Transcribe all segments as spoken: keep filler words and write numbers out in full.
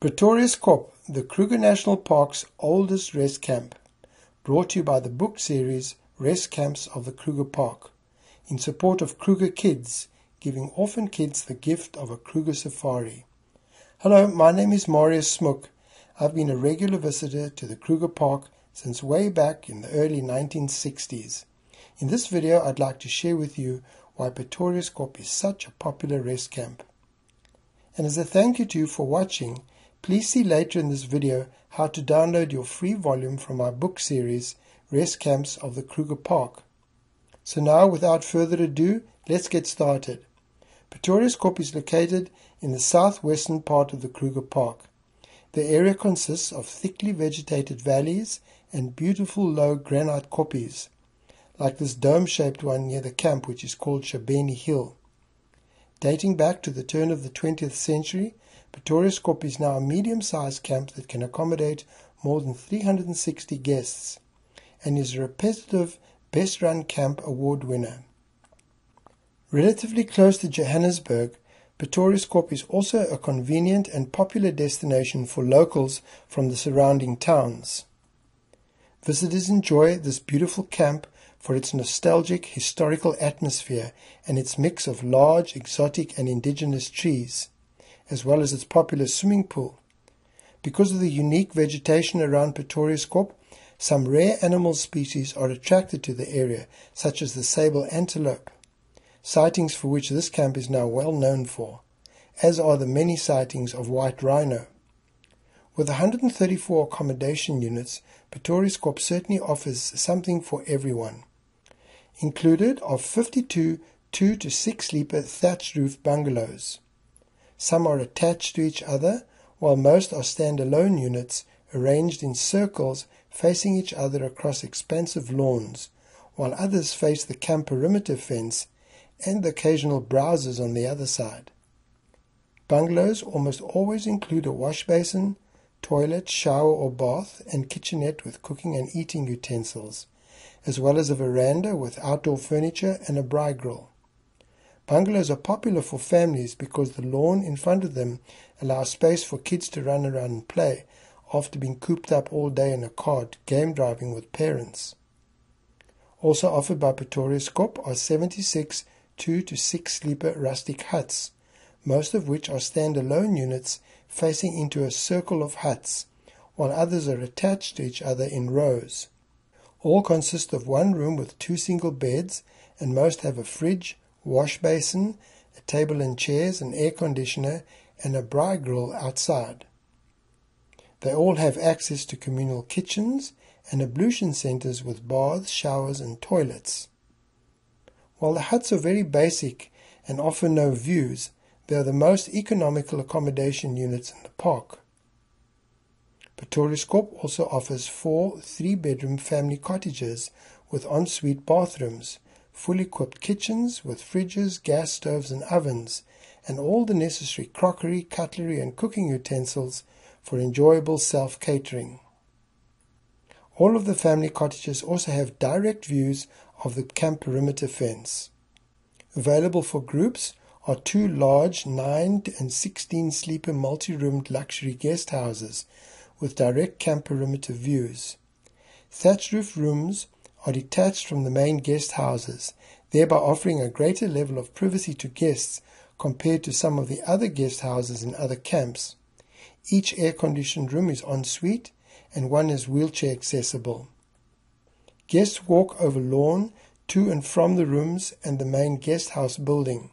Pretoriuskop, the Kruger National Park's oldest rest camp, brought to you by the book series Rest Camps of the Kruger Park, in support of Kruger Kids, giving orphan kids the gift of a Kruger safari. Hello, my name is Marius Smook. I've been a regular visitor to the Kruger Park since way back in the early nineteen sixties. In this video, I'd like to share with you why Pretoriuskop is such a popular rest camp. And as a thank you to you for watching, please see later in this video how to download your free volume from my book series, Rest Camps of the Kruger Park. So now, without further ado, let's get started. Pretoriuskop is located in the southwestern part of the Kruger Park. The area consists of thickly vegetated valleys and beautiful low granite koppies, like this dome-shaped one near the camp, which is called Shabeni Hill. Dating back to the turn of the twentieth century, Pretoriuskop is now a medium-sized camp that can accommodate more than three hundred sixty guests and is a repetitive Best Run Camp Award winner. Relatively close to Johannesburg, Pretoriuskop is also a convenient and popular destination for locals from the surrounding towns. Visitors enjoy this beautiful camp for its nostalgic historical atmosphere and its mix of large, exotic and indigenous trees, as well as its popular swimming pool. Because of the unique vegetation around Pretoriuskop, some rare animal species are attracted to the area, such as the sable antelope, sightings for which this camp is now well known for, as are the many sightings of white rhino. With one hundred thirty-four accommodation units, Pretoriuskop certainly offers something for everyone. Included are fifty-two two to six sleeper thatched roof bungalows. Some are attached to each other, while most are standalone units arranged in circles facing each other across expansive lawns, while others face the camp perimeter fence and the occasional browsers on the other side. Bungalows almost always include a wash basin, toilet, shower or bath, and kitchenette with cooking and eating utensils, as well as a veranda with outdoor furniture and a braai grill. Bungalows are popular for families because the lawn in front of them allows space for kids to run around and play after being cooped up all day in a cart game driving with parents. Also offered by Pretoriuskop are seventy-six two to six sleeper rustic huts, most of which are standalone units facing into a circle of huts, while others are attached to each other in rows. All consist of one room with two single beds, and most have a fridge, wash basin, a table and chairs, an air conditioner, and a braai grill outside. They all have access to communal kitchens and ablution centers with baths, showers, and toilets. While the huts are very basic and offer no views, they are the most economical accommodation units in the park. Pretoriuskop also offers four three-bedroom family cottages with ensuite bathrooms, fully equipped kitchens with fridges, gas stoves and ovens, and all the necessary crockery, cutlery and cooking utensils for enjoyable self-catering. All of the family cottages also have direct views of the camp perimeter fence. Available for groups are two large nine and sixteen sleeper multi-roomed luxury guest houses with direct camp perimeter views. Thatched roof rooms are detached from the main guest houses, thereby offering a greater level of privacy to guests compared to some of the other guest houses in other camps. Each air-conditioned room is en suite and one is wheelchair accessible. Guests walk over lawn to and from the rooms and the main guest house building.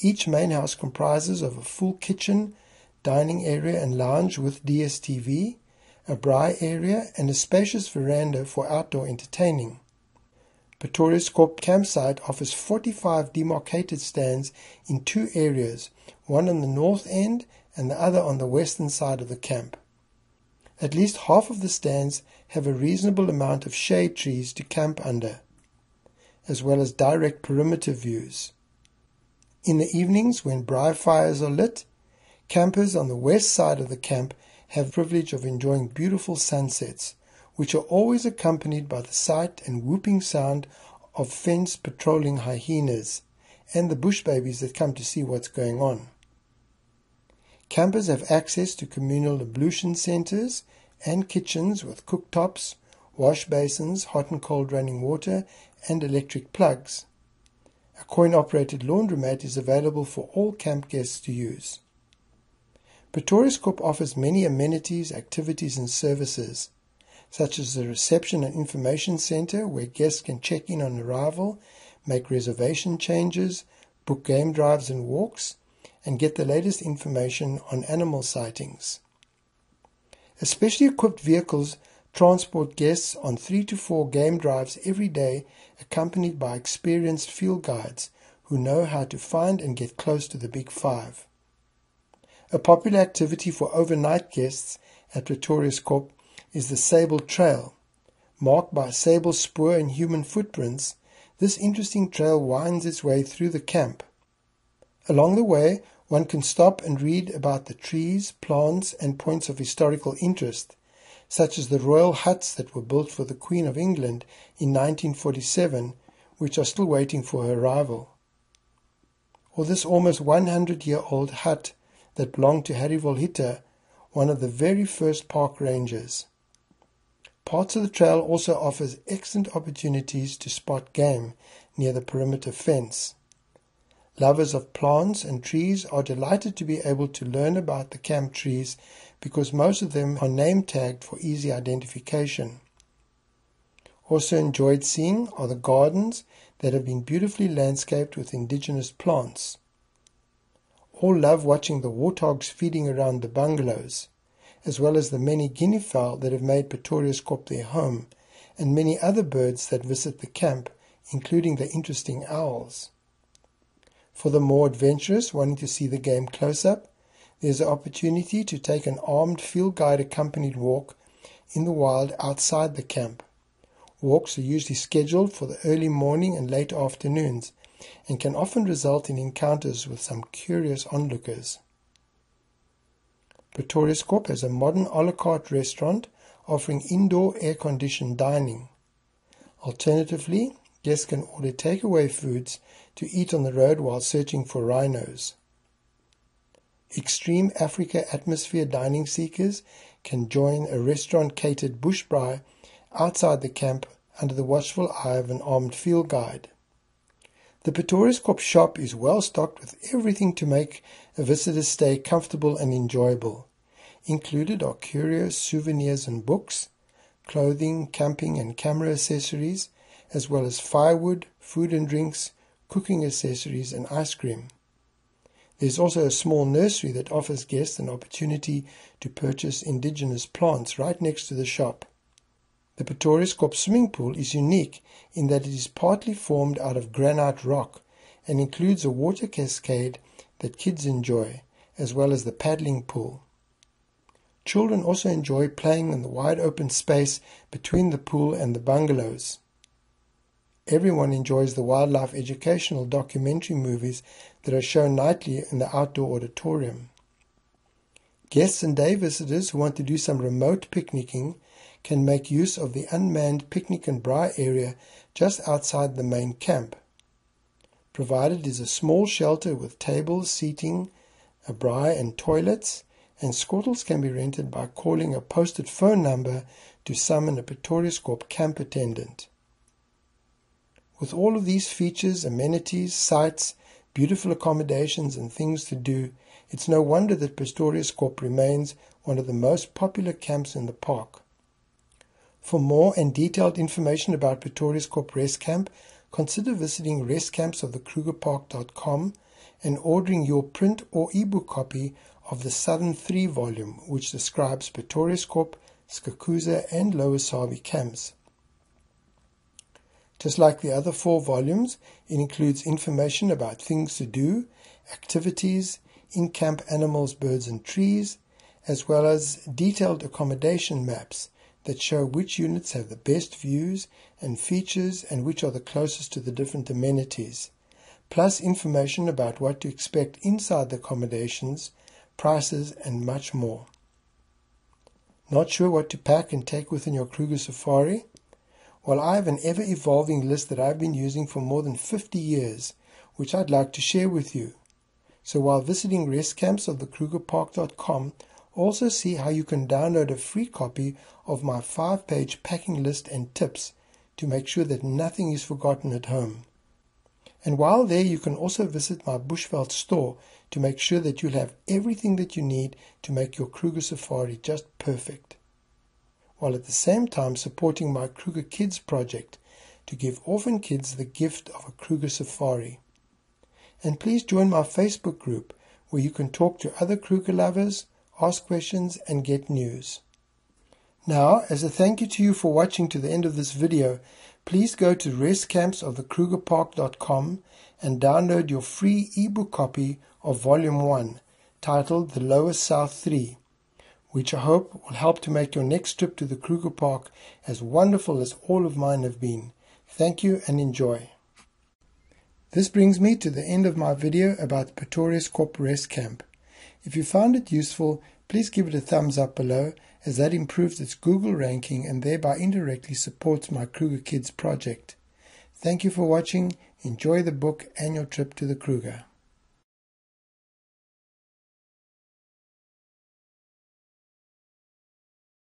Each main house comprises of a full kitchen, dining area and lounge with D S T V, a braai area and a spacious veranda for outdoor entertaining. Pretoriuskop campsite offers forty-five demarcated stands in two areas, one on the north end and the other on the western side of the camp. At least half of the stands have a reasonable amount of shade trees to camp under, as well as direct perimeter views. In the evenings, when braai fires are lit, campers on the west side of the camp have the privilege of enjoying beautiful sunsets, which are always accompanied by the sight and whooping sound of fenced patrolling hyenas and the bush babies that come to see what's going on. Campers have access to communal ablution centers and kitchens with cooktops, wash basins, hot and cold running water, and electric plugs. A coin-operated laundromat is available for all camp guests to use. Pretoriuskop offers many amenities, activities, and services, such as the reception and information center where guests can check in on arrival, make reservation changes, book game drives and walks, and get the latest information on animal sightings. Especially equipped vehicles transport guests on three to four game drives every day, accompanied by experienced field guides who know how to find and get close to the Big Five. A popular activity for overnight guests at Pretoriuskop is the Sable Trail. Marked by sable spoor and human footprints, this interesting trail winds its way through the camp. Along the way, one can stop and read about the trees, plants, and points of historical interest, such as the royal huts that were built for the Queen of England in nineteen forty-seven, which are still waiting for her arrival. Or this almost one hundred year old hut that belonged to Harry Volhita, one of the very first park rangers. Parts of the trail also offers excellent opportunities to spot game near the perimeter fence. Lovers of plants and trees are delighted to be able to learn about the camp trees because most of them are name-tagged for easy identification. Also enjoyed seeing are the gardens that have been beautifully landscaped with indigenous plants. All love watching the warthogs feeding around the bungalows, as well as the many guinea fowl that have made Pretoriuskop their home, and many other birds that visit the camp, including the interesting owls. For the more adventurous wanting to see the game close up, there's the opportunity to take an armed field guide accompanied walk in the wild outside the camp. Walks are usually scheduled for the early morning and late afternoons and can often result in encounters with some curious onlookers. Pretoriuskop has a modern a la carte restaurant offering indoor air-conditioned dining. Alternatively, guests can order takeaway foods to eat on the road while searching for rhinos. Extreme Africa atmosphere dining seekers can join a restaurant-catered bush braai outside the camp under the watchful eye of an armed field guide. The Pretoriuskop shop is well stocked with everything to make a visitor's stay comfortable and enjoyable. Included are curios, souvenirs and books, clothing, camping and camera accessories, as well as firewood, food and drinks, cooking accessories and ice cream. There's also a small nursery that offers guests an opportunity to purchase indigenous plants right next to the shop. The Pretoriuskop swimming pool is unique in that it is partly formed out of granite rock and includes a water cascade that kids enjoy, as well as the paddling pool. Children also enjoy playing in the wide open space between the pool and the bungalows. Everyone enjoys the wildlife educational documentary movies that are shown nightly in the outdoor auditorium. Guests and day visitors who want to do some remote picnicking can make use of the unmanned picnic and braai area just outside the main camp. Provided is a small shelter with tables, seating, a braai and toilets, and squattles can be rented by calling a posted phone number to summon a Pretoriuskop camp attendant. With all of these features, amenities, sights, beautiful accommodations and things to do, it's no wonder that Pretoriuskop remains one of the most popular camps in the park. For more and detailed information about Pretoriuskop Rest Camp, consider visiting Rest Camps of the Kruger Park dot com and ordering your print or ebook copy of the Southern Three volume, which describes Pretoriuskop, Skukuza and Lower Sabi camps. Just like the other four volumes, it includes information about things to do, activities, in-camp animals, birds and trees, as well as detailed accommodation maps that show which units have the best views and features and which are the closest to the different amenities, plus information about what to expect inside the accommodations, prices and much more. Not sure what to pack and take within your Kruger safari? Well, I have an ever-evolving list that I've been using for more than fifty years, which I'd like to share with you. So while visiting rest camps of the Kruger Park dot com, also see how you can download a free copy of my five page packing list and tips to make sure that nothing is forgotten at home. And while there, you can also visit my Bushveld store to make sure that you'll have everything that you need to make your Kruger safari just perfect, while at the same time supporting my Kruger Kids Project to give orphan kids the gift of a Kruger safari. And please join my Facebook group, where you can talk to other Kruger lovers, ask questions and get news. Now, as a thank you to you for watching to the end of this video, please go to rest camps of the Kruger Park dot com and download your free ebook copy of Volume one, titled The Lower South three, which I hope will help to make your next trip to the Kruger Park as wonderful as all of mine have been. Thank you and enjoy. This brings me to the end of my video about the Pretoriuskop Rest Camp. If you found it useful, please give it a thumbs up below, as that improves its Google ranking and thereby indirectly supports my Kruger Kids project. Thank you for watching. Enjoy the book and your trip to the Kruger.